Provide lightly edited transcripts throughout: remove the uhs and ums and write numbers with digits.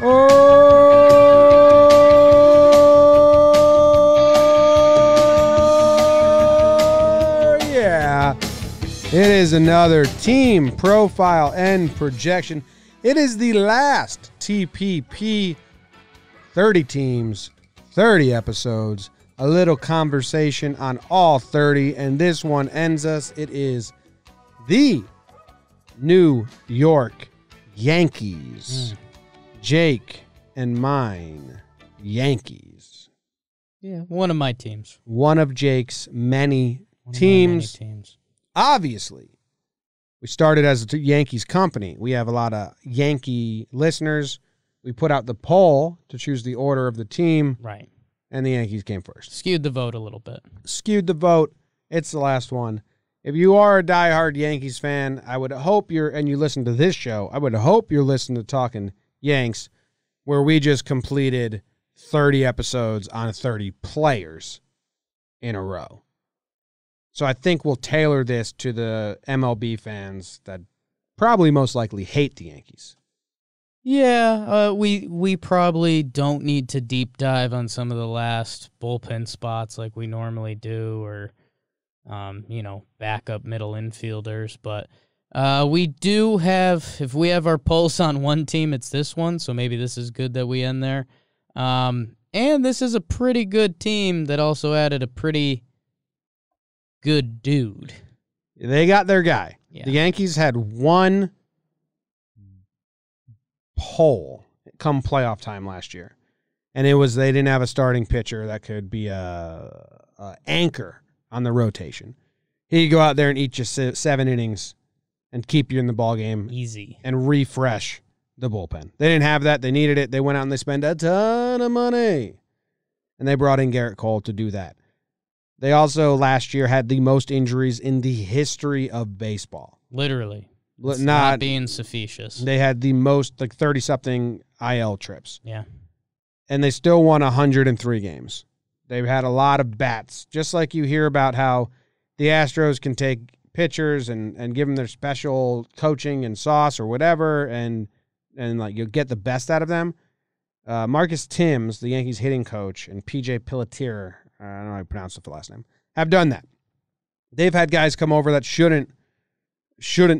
Oh, yeah. It is another team profile and projection. It is the last TPP 30 teams, 30 episodes, a little conversation on all 30, and this one ends us. It is the New York Yankees. Jake and mine, Yankees. Yeah, one of my teams. One of Jake's many teams. Obviously, we started as a Yankees company. We have a lot of Yankee listeners. We put out the poll to choose the order of the team. Right. And the Yankees came first. Skewed the vote a little bit. Skewed the vote. It's the last one. If you are a diehard Yankees fan, I would hope you're, and you listen to this show, I would hope you're listening to Talkin' Yanks, where we just completed 30 episodes on 30 players in a row. So I think we'll tailor this to the MLB fans that probably most likely hate the Yankees. Yeah, we probably don't need to deep dive on some of the last bullpen spots like we normally do, or you know, backup middle infielders. But we do have, if we have our pulse on one team, it's this one. So maybe this is good that we end there. And this is a pretty good team that also added a pretty good dude. They got their guy. Yeah. The Yankees had one hole come playoff time last year, and it was they didn't have a starting pitcher that could be a anchor on the rotation. He'd go out there and eat you 7 innings and keep you in the ball game easy and refresh the bullpen. They didn't have that. They needed it. They went out and they spent a ton of money, and they brought in Garrett Cole to do that. They also last year had the most injuries in the history of baseball. Literally. Not being sufficient. They had the most, like 30-something IL trips. Yeah. And they still won 103 games. They've had a lot of bats. Just like you hear about how the Astros can take pitchers and give them their special coaching and sauce or whatever, and like you'll get the best out of them. Marcus Timms, the Yankees hitting coach, and P.J. Pelletier, I don't know how to pronounce the last name, have done that. They've had guys come over that shouldn't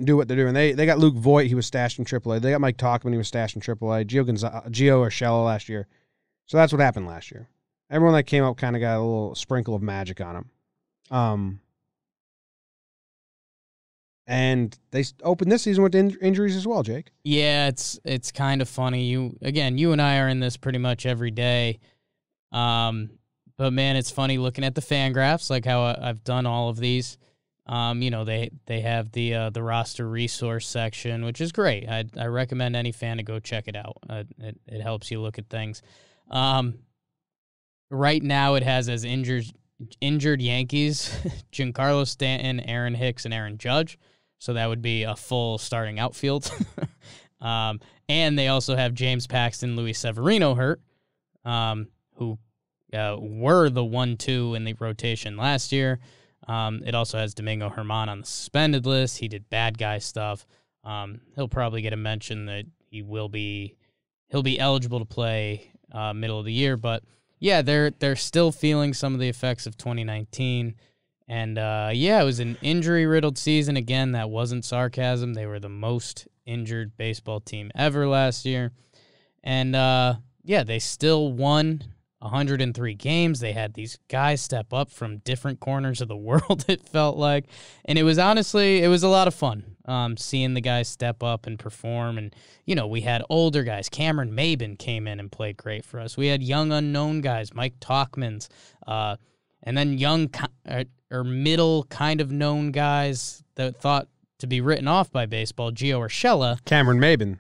do what they're doing. They got Luke Voit, he was stashed in AAA. They got Mike Tauchman, he was stashed in AAA. Gio Urshela last year. So that's what happened last year. Everyone that came up kind of got a little sprinkle of magic on them. And they opened this season with injuries as well, Jake. Yeah, it's kind of funny. You and I are in this pretty much every day. But, man, it's funny looking at the fan graphs, like how I've done all of these. You know, they have the roster resource section, which is great. I recommend any fan to go check it out. It helps you look at things. Right now it has as injured Yankees, Giancarlo Stanton, Aaron Hicks, and Aaron Judge. So that would be a full starting outfield. And they also have James Paxton, Luis Severino hurt, who were the 1-2 in the rotation last year. It also has Domingo German on the suspended list. He did bad guy stuff. He'll probably get a mention that he'll be eligible to play middle of the year. But yeah, they're still feeling some of the effects of 2019, and it was an injury riddled season again. That wasn't sarcasm. They were the most injured baseball team ever last year, and they still won 103 games. They had these guys step up from different corners of the world, it felt like. And it was a lot of fun seeing the guys step up and perform. And, you know, we had older guys. Cameron Maybin came in and played great for us. We had young unknown guys, Mike Tauchman's, and then young or middle kind of known guys that thought to be written off by baseball, Gio Urshela. Cameron Maybin.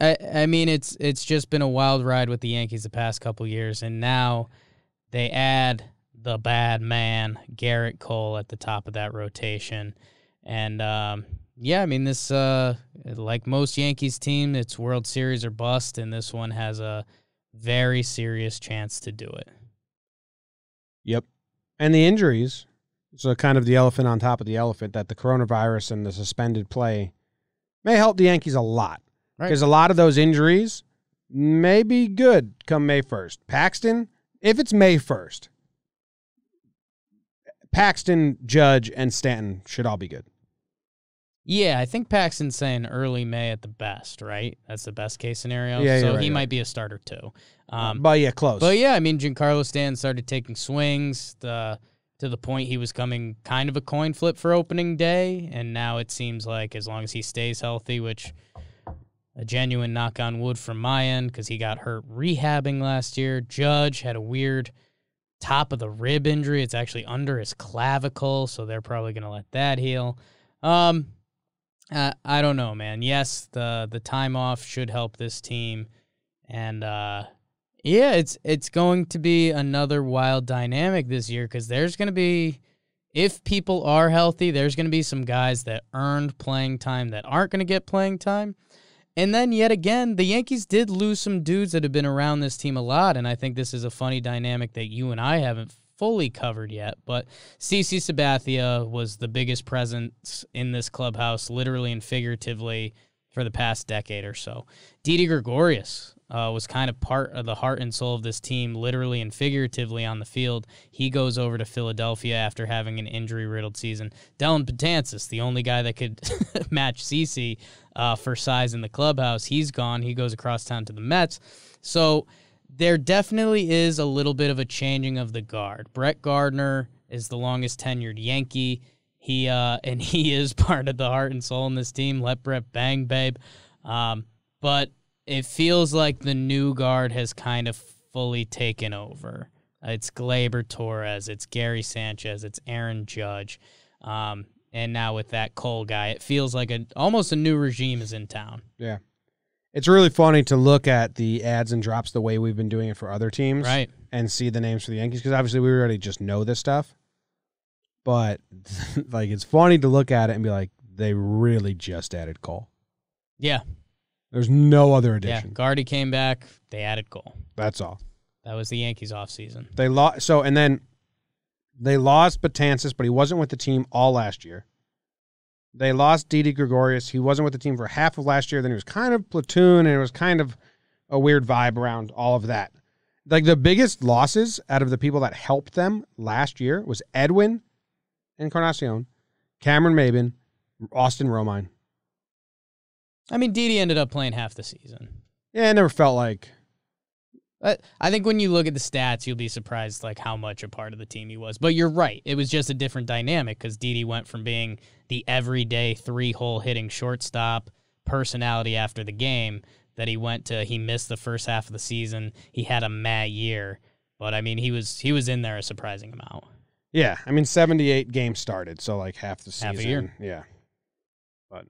I mean, it's just been a wild ride with the Yankees the past couple years, and now they add the bad man, Garrett Cole, at the top of that rotation. And, I mean, this, like most Yankees team, it's World Series or bust, and this one has a very serious chance to do it. Yep. And the injuries, so kind of the elephant on top of the elephant, that the coronavirus and the suspended play may help the Yankees a lot. Because a lot of those injuries may be good come May 1st. Paxton, if it's May 1st, Paxton, Judge, and Stanton should all be good. Yeah, I think Paxton's saying early May at the best, right? That's the best case scenario. Yeah, so he might be a starter too. But yeah, close. But yeah, I mean, Giancarlo Stanton started taking swings to the point he was coming kind of a coin flip for opening day, and now it seems like as long as he stays healthy, which a genuine knock on wood from my end because he got hurt rehabbing last year. Judge had a weird top of the rib injury. It's actually under his clavicle, so they're probably going to let that heal. I don't know, man. Yes, the time off should help this team. And, yeah, it's going to be another wild dynamic this year because there's going to be, if people are healthy, there's going to be some guys that earned playing time that aren't going to get playing time. And then, yet again, the Yankees did lose some dudes that have been around this team a lot, and I think this is a funny dynamic that you and I haven't fully covered yet, but CC Sabathia was the biggest presence in this clubhouse, literally and figuratively, for the past decade or so. Didi Gregorius was kind of part of the heart and soul of this team, literally and figuratively on the field. He goes over to Philadelphia after having an injury-riddled season. Dellin Betances, the only guy that could match CC for size in the clubhouse, he's gone. He goes across town to the Mets. So there definitely is a little bit of a changing of the guard. Brett Gardner is the longest-tenured Yankee. He is part of the heart and soul in this team. Let Brett bang, babe. But it feels like the new guard has kind of fully taken over. It's Gleyber Torres. It's Gary Sanchez. It's Aaron Judge. And now with that Cole guy, it feels like almost a new regime is in town. Yeah. It's really funny to look at the ads and drops the way we've been doing it for other teams, right? And see the names for the Yankees because obviously we already just know this stuff. But like, it's funny to look at it and be like, they really just added Cole. Yeah, there's no other addition. Yeah, Gardy came back. They added Cole. That's all. That was the Yankees offseason. They lost. So and then they lost Betances, but he wasn't with the team all last year. They lost Didi Gregorius. He wasn't with the team for half of last year. Then he was kind of platoon, and it was kind of a weird vibe around all of that. Like, the biggest losses out of the people that helped them last year was Edwin Encarnacion, Cameron Maybin, Austin Romine. I mean, Didi ended up playing half the season. Yeah, it never felt like... I think when you look at the stats, you'll be surprised like how much a part of the team he was. But you're right. It was just a different dynamic because Didi went from being the everyday three-hole hitting shortstop personality after the game that he went to. He missed the first half of the season. He had a mad year. But, I mean, he was in there a surprising amount. Yeah. I mean, 78 games started, so like half the season. Half a year. Yeah. But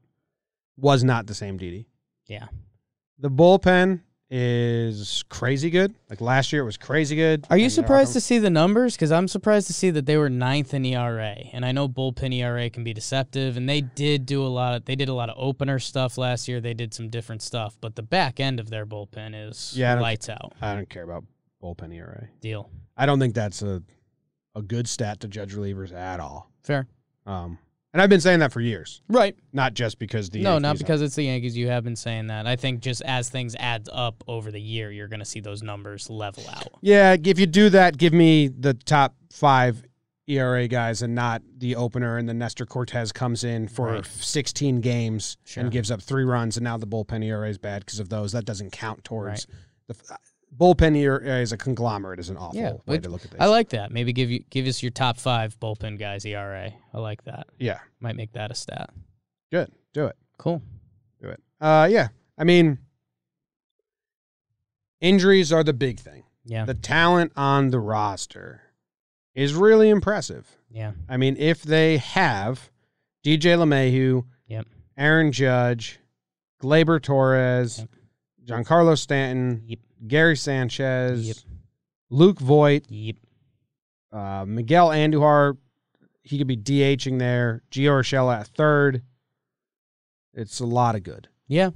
was not the same Didi. Yeah. The bullpen is crazy good. Like last year it was crazy good. Are you surprised to see the numbers? Because I'm surprised to see that they were 9th in ERA. And I know bullpen ERA can be deceptive, and they did a lot of opener stuff last year. They did some different stuff, but the back end of their bullpen is lights out. I don't care about bullpen ERA. Deal. I don't think that's a good stat to judge relievers at all. Fair. And I've been saying that for years. Right. Not just because the Yankees. No, not because it's the Yankees. You have been saying that. I think just as things add up over the year, you're going to see those numbers level out. Yeah, if you do that, give me the top 5 ERA guys and not the opener, and then Nestor Cortez comes in for 16 games and gives up 3 runs, and now the bullpen ERA is bad because of those. That doesn't count towards the bullpen ERA is a conglomerate is an awful way to look at this. I like that. Maybe give us your top 5 bullpen guys ERA. I like that. Yeah. Might make that a stat. Good. Do it. Cool. Do it. Yeah. I mean, injuries are the big thing. Yeah. The talent on the roster is really impressive. Yeah. I mean, if they have DJ LeMahieu, Aaron Judge, Gleyber Torres, Giancarlo Stanton, Gary Sanchez, Luke Voit, Miguel Andujar, he could be DHing there, Gio Urshela at third. It's a lot of good. Yeah.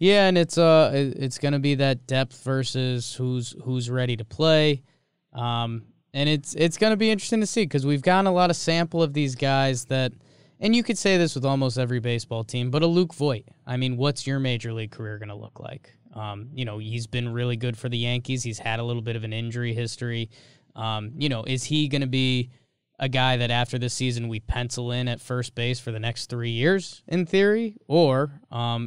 Yeah, and it's going to be that depth versus who's ready to play. And it's going to be interesting to see because we've gotten a lot of sample of these guys that, and you could say this with almost every baseball team, but a Luke Voit. I mean, what's your major league career going to look like? You know, he's been really good for the Yankees. He's had a little bit of an injury history. You know, is he going to be a guy that after this season we pencil in at first base for the next 3 years in theory? Or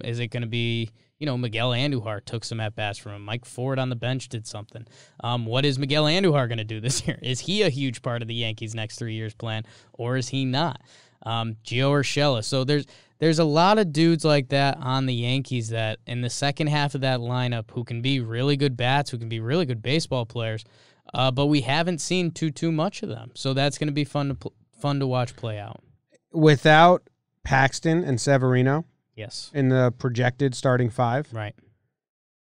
is it going to be, you know, Miguel Andujar took some at-bats from him. Mike Ford on the bench did something. What is Miguel Andujar going to do this year? Is he a huge part of the Yankees' next 3 years plan, or is he not? Gio Urshela. So there's a lot of dudes like that on the Yankees that in the second half of that lineup who can be really good bats, who can be really good baseball players, but we haven't seen too much of them. So that's going to be fun to watch play out. Without Paxton and Severino, yes, in the projected starting five, right?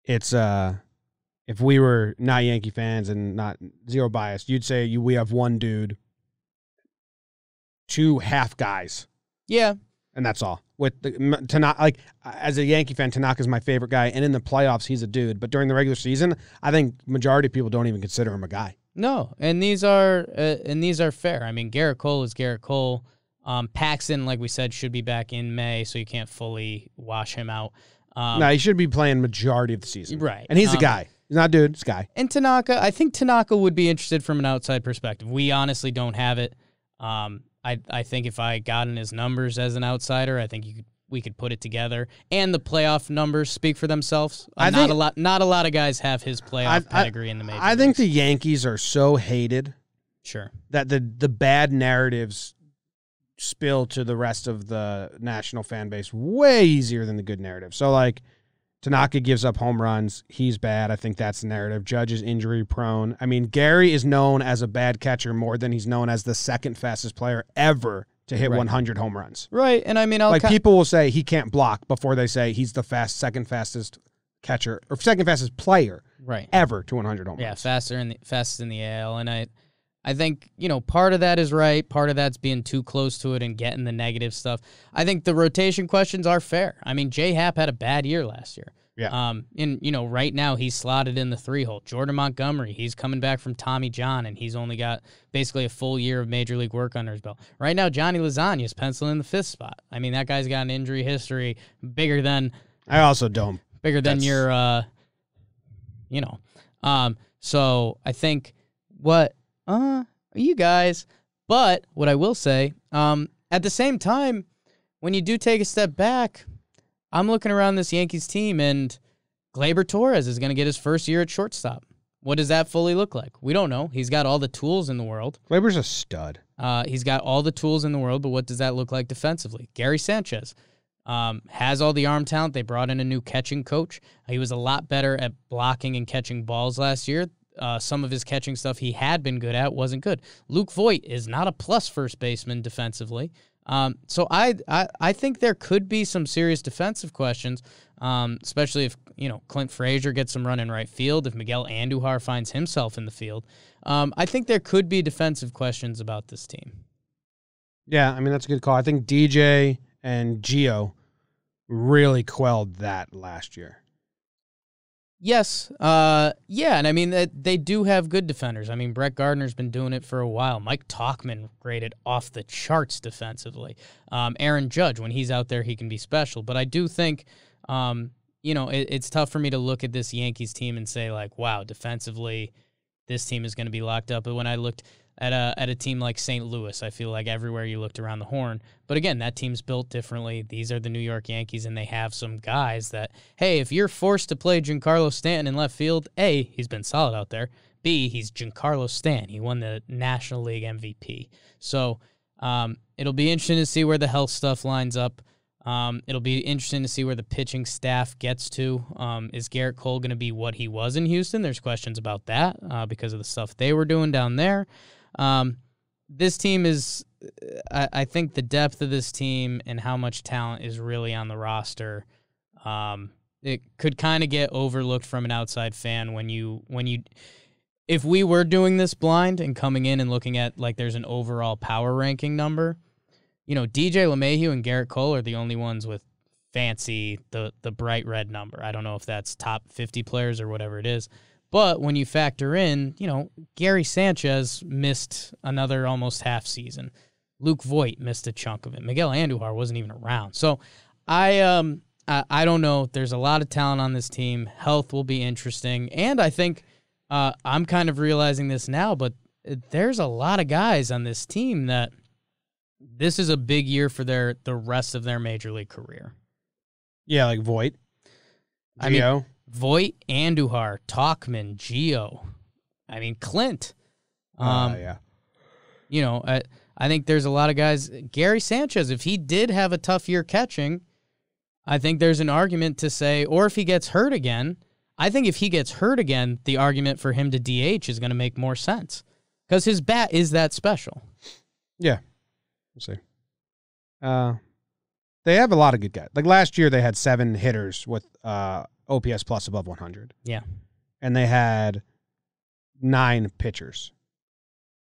It's if we were not Yankee fans and not zero biased, you'd say we have one dude, two half guys, yeah, and that's all. With the Tanaka, like as a Yankee fan, Tanaka's my favorite guy, and in the playoffs, he's a dude. But during the regular season, I think majority of people don't even consider him a guy. No, and these are fair. I mean, Garrett Cole is Garrett Cole. Paxton, like we said, should be back in May, so you can't fully wash him out. No, he should be playing majority of the season. Right. And he's a guy. He's not a dude. He's a guy. And Tanaka, I think Tanaka would be interested from an outside perspective. We honestly don't have it. I think if I gotten his numbers as an outsider, I think we could put it together. And the playoff numbers speak for themselves. Not a lot of guys have his playoff pedigree in the major. I think the Yankees are so hated. Sure. That the bad narratives spill to the rest of the national fan base way easier than the good narrative. So, like, Tanaka gives up home runs. He's bad. I think that's the narrative. Judge is injury-prone. I mean, Gary is known as a bad catcher more than he's known as the second fastest player ever to hit 100 home runs. Right, and I mean, like, people will say he can't block before they say he's the second fastest catcher or second fastest player ever to 100 home runs. Yeah, fastest in the AL, and I think, you know, part of that is right. Part of that's being too close to it and getting the negative stuff. I think the rotation questions are fair. I mean, Jay Happ had a bad year last year. Yeah. And, you know, right now he's slotted in the three-hole. Jordan Montgomery, he's coming back from Tommy John, and he's only got basically a full year of Major League work under his belt. Right now, Johnny Lasagna's penciling in the fifth spot. I mean, that guy's got an injury history bigger than... I also don't. Bigger than your, you know. So I think what... you guys. But what I will say, at the same time, when you do take a step back, I'm looking around this Yankees team, and Gleyber Torres is going to get his first year at shortstop. What does that fully look like? We don't know. He's got all the tools in the world. Gleyber's a stud. He's got all the tools in the world, but what does that look like defensively? Gary Sanchez has all the arm talent. They brought in a new catching coach. He was a lot better at blocking and catching balls last year. Some of his catching stuff he had been good at wasn't good. Luke Voit is not a plus first baseman defensively. So I think there could be some serious defensive questions, especially if, you know, Clint Frazier gets some run in right field, if Miguel Andujar finds himself in the field. I think there could be defensive questions about this team. Yeah, I mean, that's a good call. I think DJ and Gio really quelled that last year. Yes, yeah, and I mean, they do have good defenders. I mean, Brett Gardner's been doing it for a while. Mike Tauchman graded off the charts defensively. Aaron Judge, when he's out there, he can be special. But I do think, you know, it's tough for me to look at this Yankees team and say, like, wow, defensively, this team is going to be locked up. But when I looked at a team like St. Louis, I feel like everywhere you looked around the horn. But again, that team's built differently. These are the New York Yankees, and they have some guys that, hey, if you're forced to play Giancarlo Stanton in left field, A, he's been solid out there. B, he's Giancarlo Stanton. He won the National League MVP. So it'll be interesting to see where the health stuff lines up. It'll be interesting to see where the pitching staff gets to. Is Garrett Cole going to be what he was in Houston? There's questions about that because of the stuff they were doing down there. This team is, I think the depth of this team and how much talent is really on the roster. It could kind of get overlooked from an outside fan when you, if we were doing this blind and coming in and looking at, like, there's an overall power ranking number, you know, DJ LeMahieu and Garrett Cole are the only ones with fancy, the bright red number. I don't know if that's top 50 players or whatever it is. But when you factor in, you know, Gary Sanchez missed another almost half season. Luke Voit missed a chunk of it. Miguel Andujar wasn't even around. So I don't know. There's a lot of talent on this team. Health will be interesting. And I think I'm kind of realizing this now, but there's a lot of guys on this team that this is a big year for the rest of their major league career. Yeah, like Voit. Gio. I mean, Voit, Andujar, Tauchman, Gio. I mean, Clint. Yeah. You know, I think there's a lot of guys. Gary Sanchez, if he did have a tough year catching, I think there's an argument to say, or if he gets hurt again, I think if he gets hurt again, the argument for him to DH is going to make more sense because his bat is that special. Yeah. We'll see. They have a lot of good guys. Like last year, they had 7 hitters with OPS plus above 100. Yeah. And they had 9 pitchers.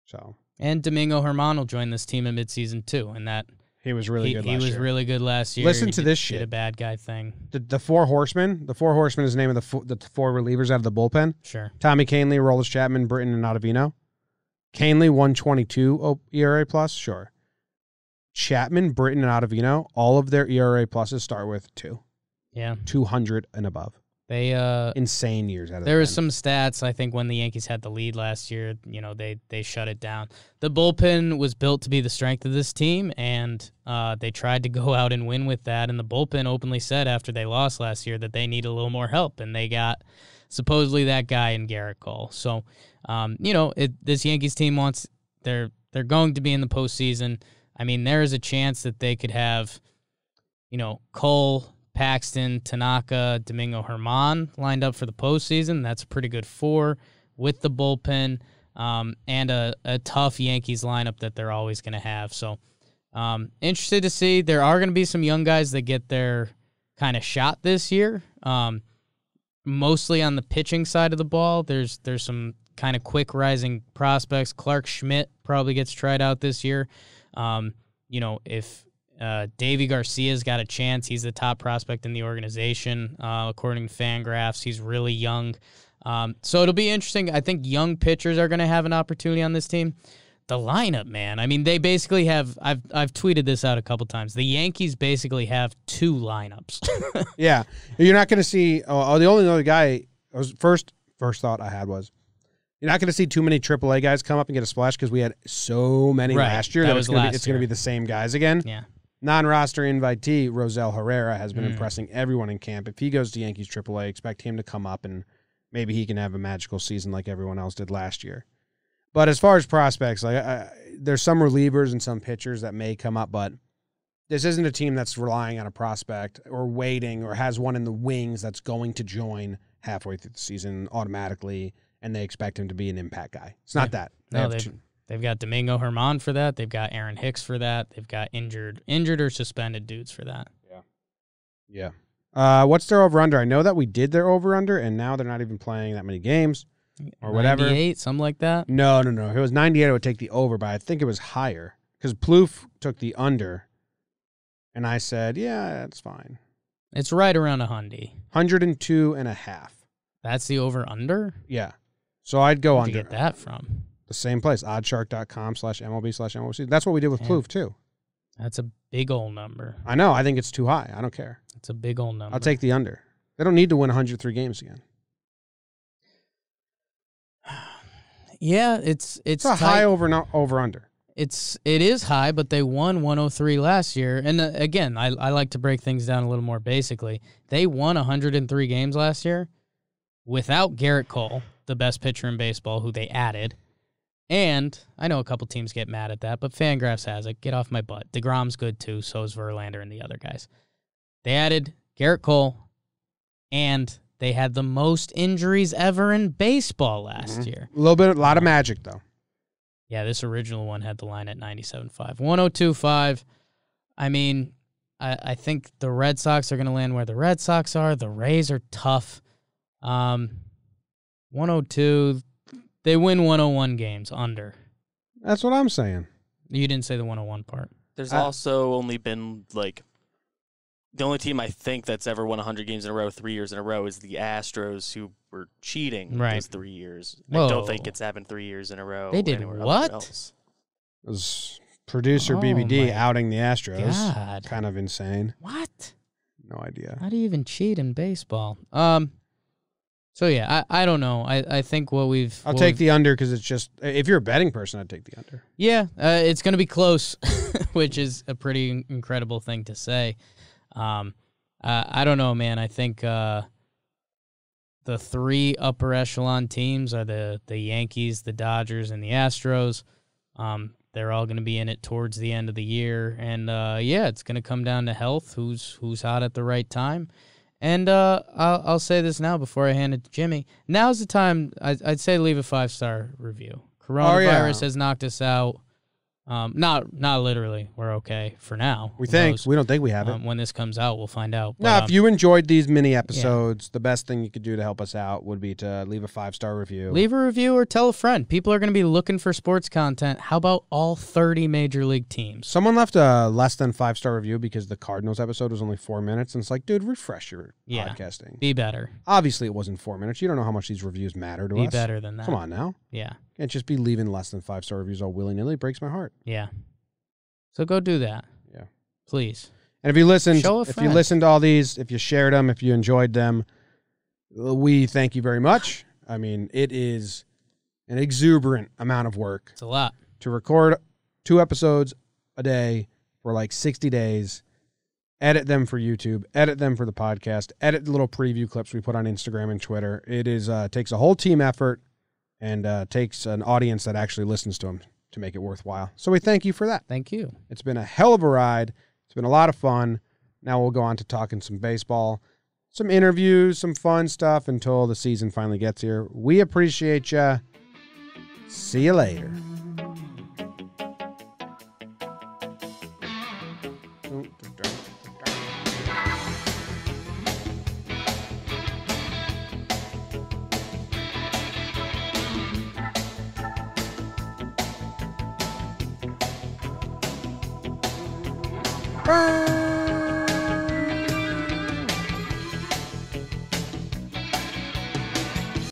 So. And Domingo German will join this team in midseason, too, and that... He was really good last year. Listen to this shit. Did a bad guy thing. The 4 horsemen. The 4 horsemen is the name of the 4 relievers out of the bullpen. Sure. Tommy Kahnle, Rollis Chapman, Britton, and Ottavino. Kahnle, 1.22 ERA plus. Sure. Chapman, Britton, and Ottavino, all of their ERA pluses start with 2. Yeah. 200 and above. They insane years out of there. There were some stats, I think, when the Yankees had the lead last year, you know, they shut it down. The bullpen was built to be the strength of this team, and they tried to go out and win with that, and the bullpen openly said after they lost last year that they need a little more help, and they got supposedly that guy in Garrett Cole. So, you know, this Yankees team wants – they're going to be in the postseason. I mean, there is a chance that they could have, you know, Cole – Paxton, Tanaka, Domingo German lined up for the postseason. That's a pretty good 4 with the bullpen and a tough Yankees lineup that they're always going to have. So interested to see. There are going to be some young guys that get their kind of shot this year, mostly on the pitching side of the ball. There's some kind of quick rising prospects. Clark Schmidt probably gets tried out this year. You know, if... Davey Garcia's got a chance. He's the top prospect in the organization, according to Fangraphs. He's really young. So it'll be interesting. I think young pitchers are going to have an opportunity on this team. The lineup, man. I mean, they basically have – I've tweeted this out a couple times. The Yankees basically have 2 lineups. Yeah. You're not going to see the only other guy – first thought I had was you're not going to see too many AAA guys come up and get a splash because we had so many last year. It's going to be the same guys again. Yeah. Non-roster invitee, Rosel Herrera, has been impressing everyone in camp. If he goes to Yankees AAA, expect him to come up and maybe he can have a magical season like everyone else did last year. But as far as prospects, like there's some relievers and some pitchers that may come up, but this isn't a team that's relying on a prospect or waiting or has one in the wings that's going to join halfway through the season automatically, and they expect him to be an impact guy. It's not that. They've got Domingo German for that. They've got Aaron Hicks for that. They've got injured or suspended dudes for that. Yeah. What's their over-under? I know that we did their over-under, and now they're not even playing that many games or whatever. 98, something like that? No. If it was 98, I would take the over, but I think it was higher because Plouffe took the under, and I said, yeah, that's fine. It's right around 100. 102.5. That's the over-under? Yeah. So I'd go under. Where'd you get that from? The same place, oddshark.com/MLB/MOC. That's what we did with Plouffe, too. That's a big old number. I know. I think it's too high. I don't care. It's a big old number. I'll take the under. They don't need to win 103 games again. Yeah, it's a high over-under. It is high, but they won 103 last year. And, again, I like to break things down a little more basically. They won 103 games last year without Garrett Cole, the best pitcher in baseball, who they added. And I know a couple teams get mad at that, but Fangraphs has it. Get off my butt. DeGrom's good, too. So is Verlander and the other guys. They added Garrett Cole, and they had the most injuries ever in baseball last year. A lot of magic, though. Yeah, this original one had the line at 97.5. 102.5. I mean, I think the Red Sox are going to land where the Red Sox are. The Rays are tough. 102. They win 101 games under. That's what I'm saying. You didn't say the 101 part. There's also only been, like, the only team I think that's ever won 100 games in a row, 3 years in a row, is the Astros, who were cheating those 3 years. Whoa. I don't think it's happened 3 years in a row. They did what? Else. It was producer BBD outing the Astros. God. Kind of insane. What? no idea. How do you even cheat in baseball? So yeah, I don't know. I think what we've I'll take the under because it's just if you're a betting person, I'd take the under. Yeah, it's going to be close, which is a pretty incredible thing to say. I don't know, man. I think the three upper echelon teams are the Yankees, the Dodgers, and the Astros. They're all going to be in it towards the end of the year, and yeah, it's going to come down to health. Who's hot at the right time. And I'll say this now before I hand it to Jimmy. Now's the time, I'd say leave a 5-star review. Coronavirus has knocked us out. Not literally. We're okay for now. We think. We don't think we have it. When this comes out, we'll find out. But, if you enjoyed these mini episodes, the best thing you could do to help us out would be to leave a 5-star review. Leave a review or tell a friend. People are going to be looking for sports content. How about all 30 major league teams? Someone left a less than 5-star review because the Cardinals episode was only 4 minutes, and it's like, dude, refresh your podcasting. Be better. Obviously, it wasn't 4 minutes. You don't know how much these reviews matter to us. Be better than that. Come on now. Yeah. Can't just be leaving less than 5-star reviews all willy-nilly. It breaks my heart. Yeah. So go do that. Yeah. Please. And if you listened, to all these, if you shared them, if you enjoyed them, we thank you very much. I mean, it is an exuberant amount of work. It's a lot. To record 2 episodes a day for like 60 days, edit them for YouTube, edit them for the podcast, edit the little preview clips we put on Instagram and Twitter. It is takes a whole team effort. And takes an audience that actually listens to them to make it worthwhile. So we thank you for that. Thank you. It's been a hell of a ride. It's been a lot of fun. Now we'll go on to talking some baseball, some interviews, some fun stuff until the season finally gets here. We appreciate you. See you later. Bye.